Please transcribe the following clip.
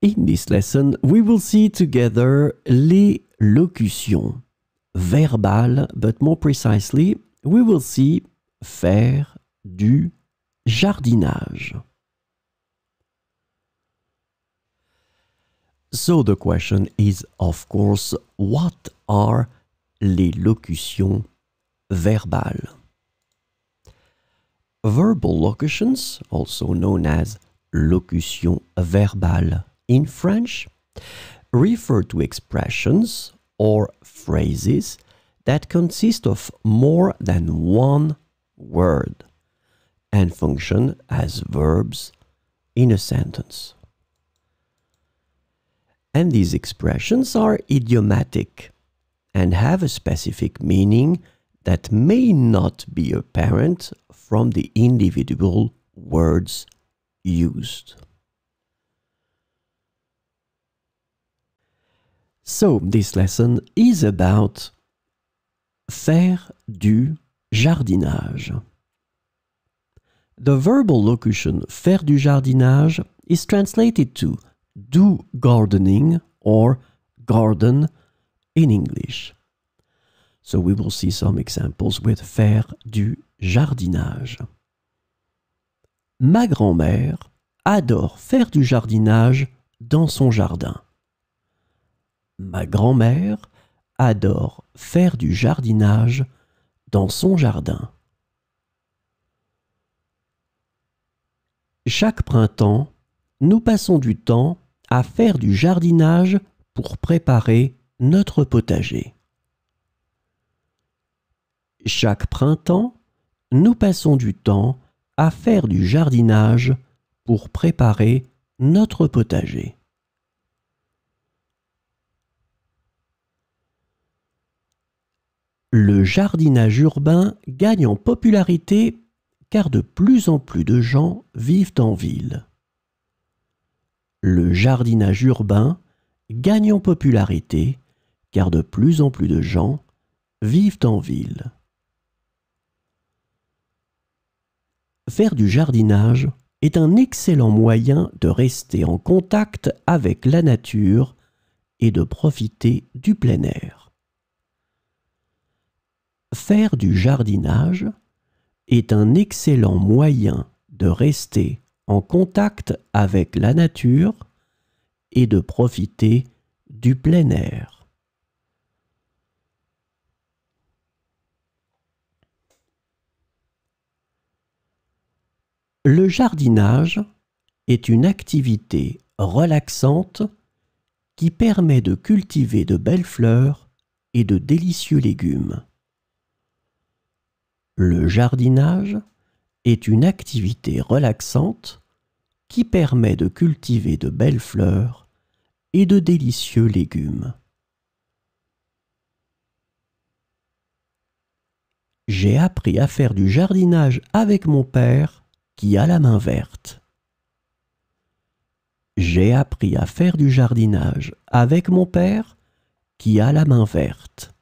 In this lesson, we will see together les locutions verbales, but more precisely, we will see faire du jardinage. So the question is, of course, what are les locutions verbales? Verbal locutions, also known as locutions verbales in French, refer to expressions or phrases that consist of more than one word and function as verbs in a sentence. And these expressions are idiomatic and have a specific meaning that may not be apparent from the individual words used. So, this lesson is about faire du jardinage. The verbal locution faire du jardinage is translated to do gardening or garden in English. So we will see some examples with faire du jardinage. Ma grand-mère adore faire du jardinage dans son jardin. Ma grand-mère adore faire du jardinage dans son jardin. Chaque printemps, nous passons du temps à faire du jardinage pour préparer notre potager. Chaque printemps, nous passons du temps à faire du jardinage pour préparer notre potager. Le jardinage urbain gagne en popularité car de plus en plus de gens vivent en ville. Le jardinage urbain gagne en popularité car de plus en plus de gens vivent en ville. Faire du jardinage est un excellent moyen de rester en contact avec la nature et de profiter du plein air. Faire du jardinage est un excellent moyen de rester en contact avec la nature et de profiter du plein air. Le jardinage est une activité relaxante qui permet de cultiver de belles fleurs et de délicieux légumes. Le jardinage est une activité relaxante qui permet de cultiver de belles fleurs et de délicieux légumes. J'ai appris à faire du jardinage avec mon père qui a la main verte. J'ai appris à faire du jardinage avec mon père qui a la main verte.